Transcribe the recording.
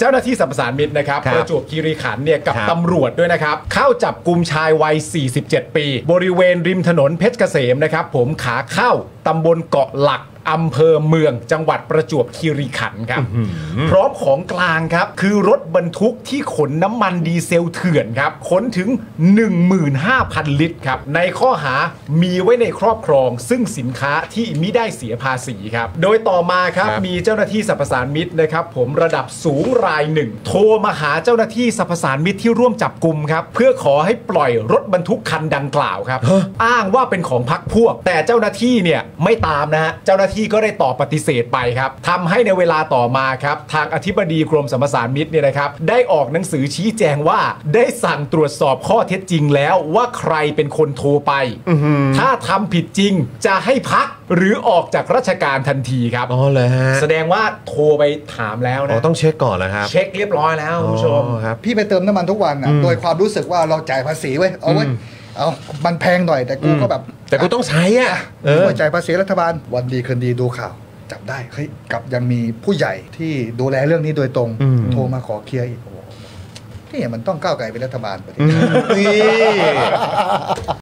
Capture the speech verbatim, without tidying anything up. เจ้าหน้าที่สัมสารมิตรนะครับประจวบคีรีขันธ์เนี่ยกับตำรวจด้วยนะครับเข้าจับกุมชายวัยสี่สิบเจ็ดปีบริเวณริมถนนเพชรเกษมนะครับผมขาเข้าตำบลเกาะหลักอำเภอเมืองจังหวัดประจวบคีรีขันธ์ครับพร้อมของกลางครับคือรถบรรทุกที่ขนน้ำมันดีเซลเถื่อนครับขนถึง หนึ่งหมื่นห้าพัน ลิตรครับในข้อหามีไว้ในครอบครองซึ่งสินค้าที่มิได้เสียภาษีครับโดยต่อมาครับมีเจ้าหน้าที่สรรพสามิตนะครับผมระดับสูงรายหนึ่งโทรมาหาเจ้าหน้าที่สรรพสามิตที่ร่วมจับกุมครับเพื่อขอให้ปล่อยรถบรรทุกคันดังกล่าวครับอ้างว่าเป็นของพรรคพวกแต่เจ้าหน้าที่เนี่ยไม่ตามนะฮะเจ้าหน้าที่ก็ได้ตอบปฏิเสธไปครับทำให้ในเวลาต่อมาครับทางอธิบดีกรมสรรพสามิตเนี่ยนะครับได้ออกหนังสือชี้แจงว่าได้สั่งตรวจสอบข้อเท็จจริงแล้วว่าใครเป็นคนโทรไปถ้าทำผิดจริงจะให้พักหรือออกจากราชการทันทีครับอ๋อเลยฮะแสดงว่าโทรไปถามแล้วนะต้องเช็คก่อนนะครับเช็คเรียบร้อยแล้วคุณผู้ชมครับพี่ไปเติมน้ำมันทุกวันนะโดยความรู้สึกว่าเราจ่ายภาษีไว้เอาไว้เอามันแพงหน่อยแต่กูก็แบบแต่กูต้องใช้อ่ะหัวใจภาษีรัฐบาลวันดีคืนดีดูข่าวจับได้เฮ้ยกับยังมีผู้ใหญ่ที่ดูแลเรื่องนี้โดยตรงโทรมาขอเคลียร์อีกนี่มันต้องก้าวไกลเป็นรัฐบาลประเทศ